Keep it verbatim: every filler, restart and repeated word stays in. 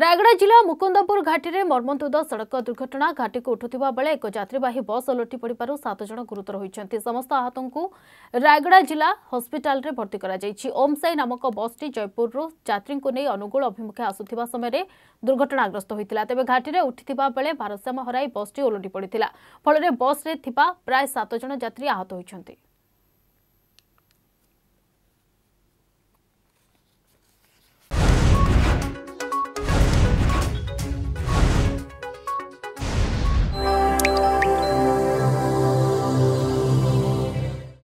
रायगढ़ जिला मुकुंदपुर घाटी में मर्मन्तुद सड़क दुर्घटना घाटी को उठुवा बेले एक जात्रीवाही बस ओलटि पड़ सात जन गुरुतर होती। समस्त आहतों को रायगढ़ जिला हॉस्पिटल रे भर्ती करा जायछि। ओम साई नामक बसटी जयपुरु यात्री को नहीं अनुगुल अभिमुखे आसुवा समय दुर्घटनाग्रस्त होता। तेज घाटी में उठी बेले भारसाम्य हर बसटी ओलटि पड़ा फल बस प्राय सात जन यात्री आहत होती।